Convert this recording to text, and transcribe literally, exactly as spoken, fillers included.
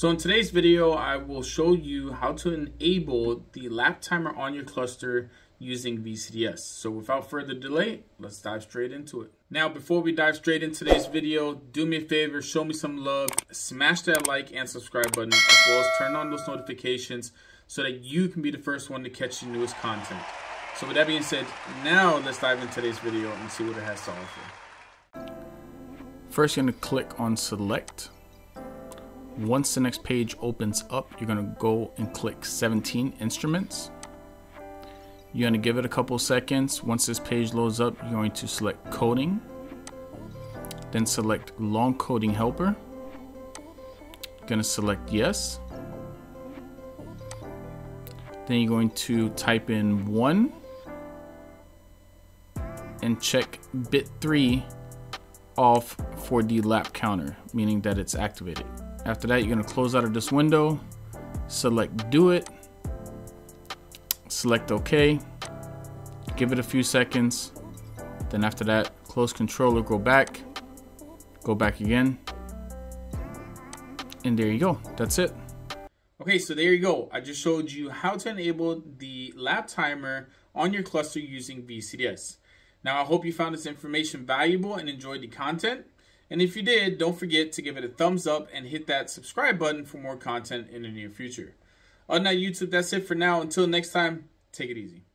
So in today's video, I will show you how to enable the lap timer on your cluster using V C D S. So without further delay, let's dive straight into it. Now, before we dive straight into today's video, do me a favor, show me some love, smash that like and subscribe button, as well as turn on those notifications so that you can be the first one to catch the newest content. So with that being said, now let's dive into today's video and see what it has to offer. First, you're gonna click on select. Once the next page opens up, you're gonna go and click seventeen instruments. You're gonna give it a couple seconds. Once this page loads up, you're going to select coding, then select long coding helper. You're gonna select yes. Then you're going to type in one and check bit three off for the lap counter, meaning that it's activated. After that, you're going to close out of this window, select do it, select OK, give it a few seconds. Then after that, close controller, go back, go back again. And there you go. That's it. Okay, so there you go. I just showed you how to enable the lap timer on your cluster using V C D S. Now, I hope you found this information valuable and enjoyed the content. And if you did, don't forget to give it a thumbs up and hit that subscribe button for more content in the near future. On that YouTube, that's it for now. Until next time, take it easy.